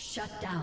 Shut down.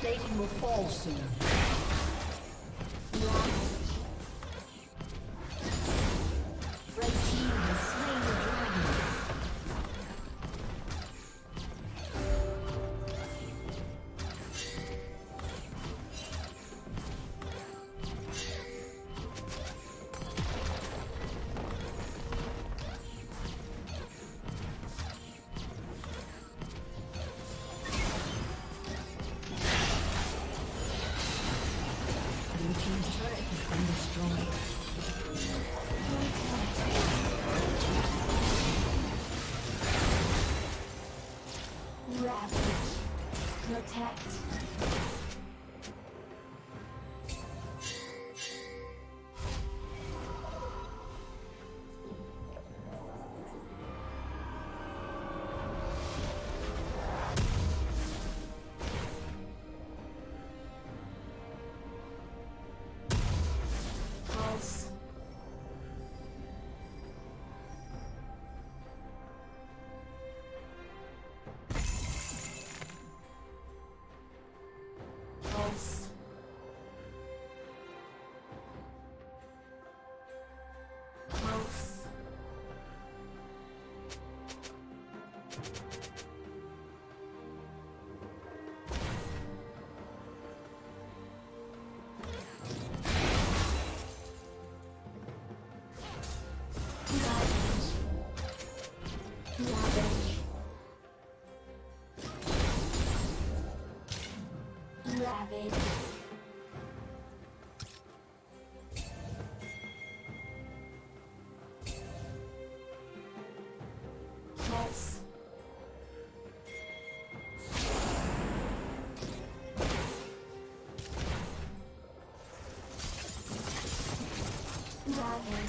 Plating will fall soon. Red team has slain the Ravage. Pulse. Ravage. Pulse. Protect. Ravage.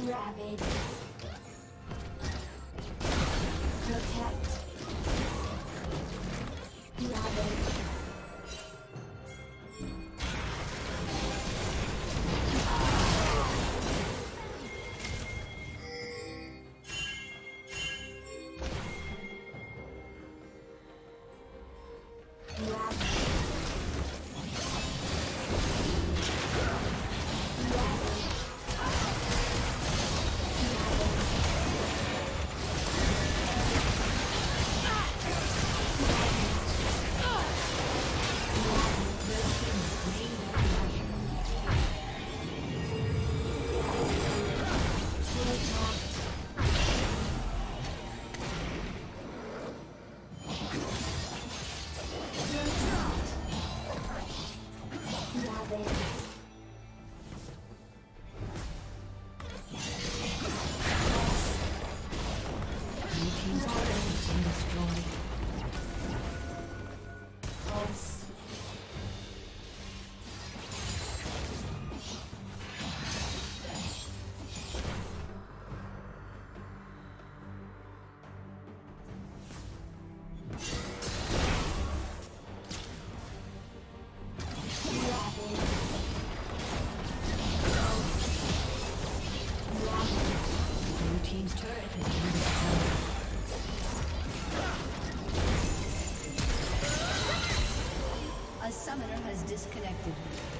Ravage. Protect. Ravage. Disconnected.